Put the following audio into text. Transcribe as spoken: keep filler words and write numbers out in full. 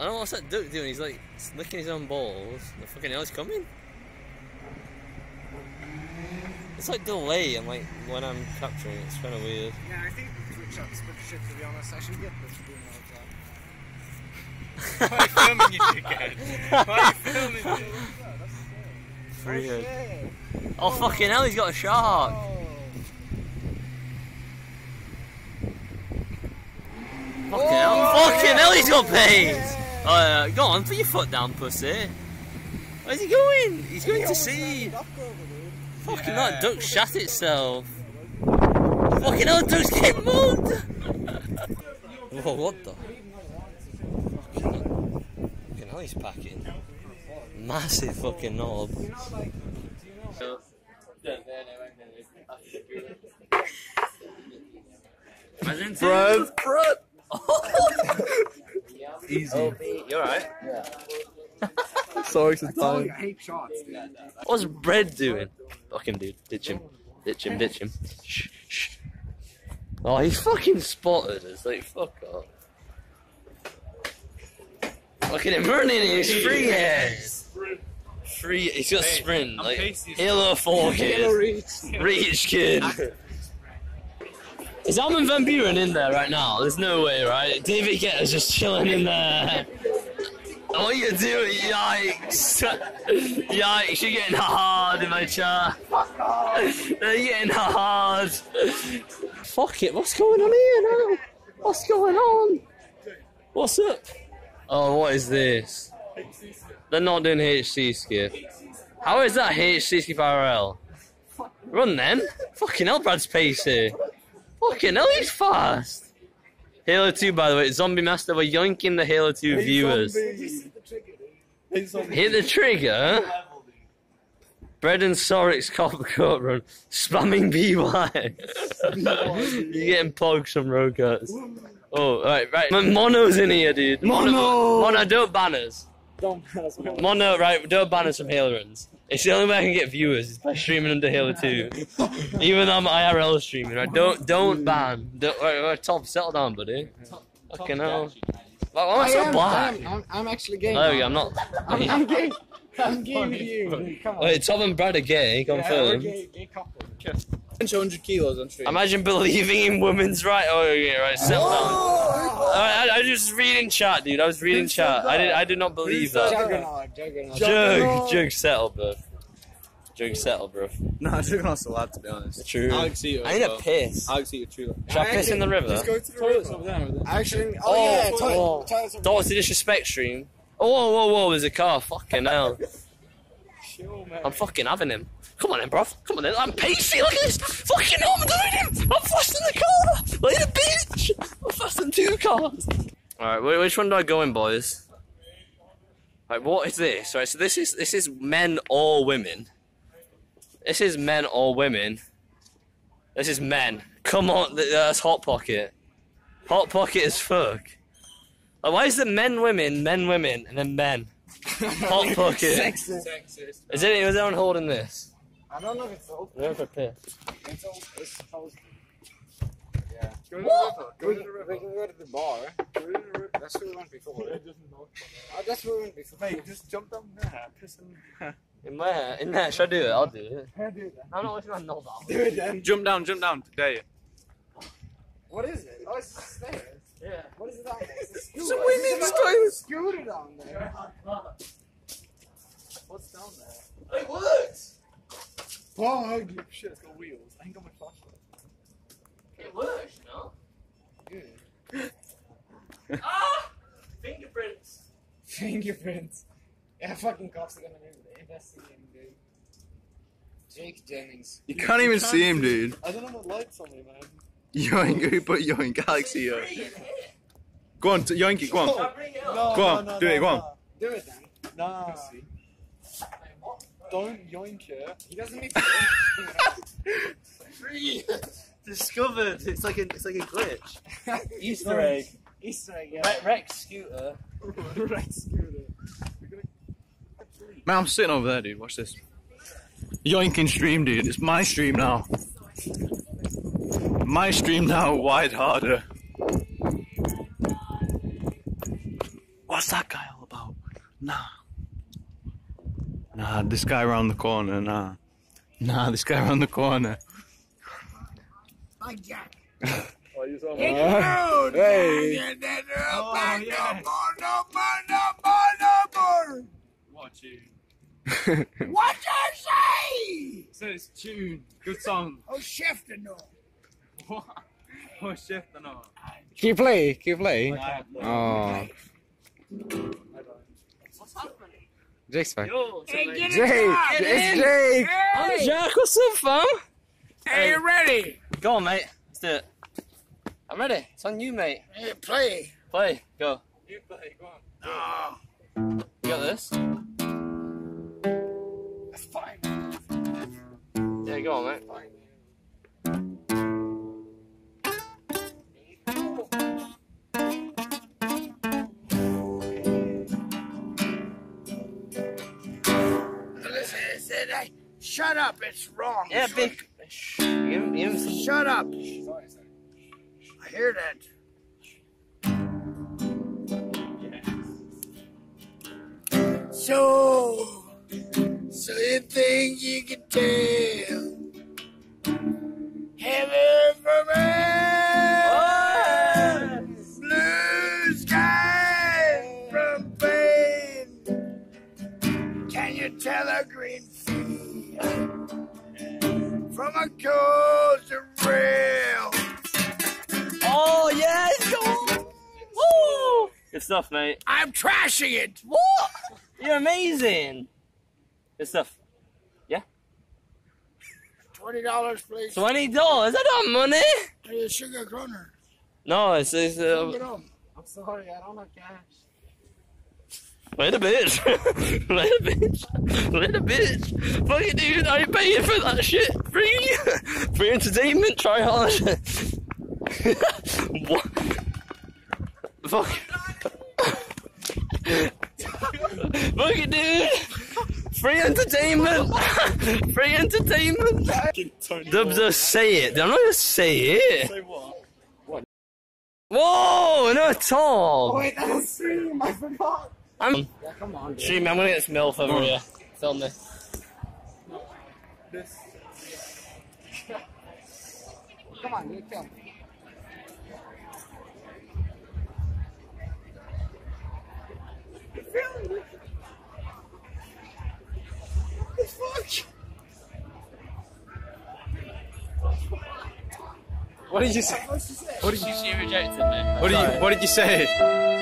I don't know what's that duck doing, he's like licking his own balls. The fucking hell's coming? It's like delay and like when I'm capturing it, it's kind of weird. Yeah, I think Twitch up split shit to be honest. I should get this doing all the time. Why are you filming you dickhead? Why are you filming you? That's pretty good. Oh, oh fucking hell, he's got a shark! Oh. Fucking oh, hell, yeah. Fucking hell, he's got pains! Yeah. Uh, go on, put your foot down, pussy. Where's he going? He's going to sea. Fucking yeah. That duck shat itself. Fucking hell, ducks get mugged! Whoa, what the? Fucking, fucking hell, he's packing. Massive fucking knob. Bro, bro! Easy. Oh, you alright? Yeah. Sorry, it's time. I hate shots, dude. What's Bread doing? Fuck him, dude. Ditch him. Ditch him, ditch him. Shh, shh. Oh, he fucking spotted us. Like, fuck off. Look at him running in his free hands. Free. He's got sprint. Like, Halo four kid. Reach kid. Is Armin van Buren in there right now? There's no way, right? David Guetta's just chilling in there. What are you doing? Yikes! Yikes! You're getting hard in my chat. Fuck off! You're getting hard. Fuck it! What's going on here now? What's going on? What's up? Oh, what is this? They're not doing H C skip. How is that H C skip R L? Run then! Fucking hell, Brad's pacey. Fucking hell, he's fast! Halo two, by the way, Zombie Master, we're yoinking the Halo two hey, viewers. Zombies. Hit the trigger? Bread and Sorix cop the court run. Spamming B Y. You're getting pogged some road cuts. Oh, right, right. Mono's in here, dude. Mono! Mono, don't ban us. Don't ban us. Mono, right, don't ban us from Halo runs. It's the only way I can get viewers is by streaming under Halo two. Even though I'm I R L streaming, right? Don't don't ban. Don't, right, right, Tom, settle down, buddy. Top, fucking hell. Why am I so am, black? I am, I'm, I'm actually gay. Oh, yeah, I'm not. I'm, I'm gay. I'm gay with you. Come on. Wait, Tom and Brad are gay, confirmed. Yeah, we're a gay, gay couple. one hundred kilos on stream. Imagine believing in women's rights. Oh, yeah, right, settle down. Oh, I, I, I was just reading chat, dude. I was reading Who's chat. I did, I did not believe that. Juggernaut, Juggernaut. Jug, Jug, settle, bruv. Jug, settle, bruv. Nah, Juggernaut's a lad, to be honest. True. Alex Eater. I need a piss. Alex Eater, true. Should I, I piss in the river? Just go to the toilets over there. Actually, oh, oh yeah, oh. toilets over there. Don't disrespect stream. Oh, whoa, whoa, whoa, there's a car. Fucking hell. Sure, I'm fucking having him. Come on then, bruv. Come on then. I'm pacey. Look at this. Fucking hell, I'm doing him. I'm faster than the car. Look at the bitch. I'm faster than two cars. Alright, which one do I go in, boys? Alright, what is this? Alright, so this is this is men or women. This is men or women. This is men. Come on, that's Hot Pocket. Hot Pocket as fuck. Like, why is the men, women, men, women, and then men? Hot Pocket. Sexist. Sexist. Is it, is anyone holding this? I don't know if it's open. Where's the piss? It's open. It's open. Yeah. Go to what? the river. Go we, to the river. We can go to the bar. Go to the river. That's where we went before. It doesn't know. Oh, that's where we went before. Mate, just jump down there. Piss in. In where? In there. Should I do it? I'll do it. I'll do that. I'm not wasting my knob out. Do it then. Jump down. Jump down. Today. What is it? Oh, it's just there. Yeah. What is it down there? It's a scooter. It's a scooter down there. What's down there? It works! Bug! Shit, it's got wheels. I ain't got my flashlight. It works, you know? Good. Ah! Fingerprints! Fingerprints. Yeah, fucking cops are gonna investigate him, dude. Jake Jennings. You can't even see him, dude. I don't know what lights on me, man. Yoink, who put yoink? Alex here. Go on, yoink it, go on. No, go on, no, no, do no, it, go no. on. Do it then. Nah. Don't yoink it. He doesn't need to yoink. Free! Discovered! It's like a, it's like a glitch. Easter egg. Easter egg, yeah. Re Rex scooter. Rex scooter. Man, I'm sitting over there, dude. Watch this. Yoinking stream, dude. It's my stream now. My stream now, wide harder. What's that that guy all about? Nah. Nah, this guy around the corner, nah. Nah, this guy around the corner. My Jack. Oh, you saw me. Uh, hey. Oh, yeah. Watch it. What did I say? So it's tune. Good song. Oh, chef the no. What? Oh, chef the no. Can you play? Can you play? Oh. What's happening? Jake's fine. Yo, hey, get Jake. It it's Jake. Hey. I'm Jack. What's up, fam? Hey, you ready? Go on, mate. Let's do it. I'm ready. It's on you, mate. Hey, play. Play. Go. You play. Go on. No. You got this? That's fine. Yeah, go on, mate. Fine. Shut up, it's wrong. Yeah, it's big. Like... Shh. You, you... Shut up. Sorry, sorry. I hear that. Yeah. So, so you think you can tell heaven from hell, blue sky from pain? Can you tell a green from a coast of rail? Oh, yeah, go on. Woo! Good stuff, mate. I'm trashing it. What? You're amazing. Good stuff. Yeah? twenty dollars, please. twenty dollars? I don't have money. Hey, a sugar kroner. No, it's... it's uh... it I'm sorry, I don't have cash. Later, bitch. Later, bitch. Later, bitch. Fucking dude, I ain't paying for that shit. Free, free entertainment. Try hard. What? Fuck. Fucking dude. Free entertainment. Free entertainment. Just say it. I'm not gonna say it. Say what? What? Whoa! Not at all. Oh, wait, that was stream. I forgot. I'm, yeah, come on, dude. Stream, I'm gonna get some milf over here. Film this. No, this. Come on, you film. Film. What the fuck? What did you say? What did you say? What did you, she rejected me. What did you, what did you say?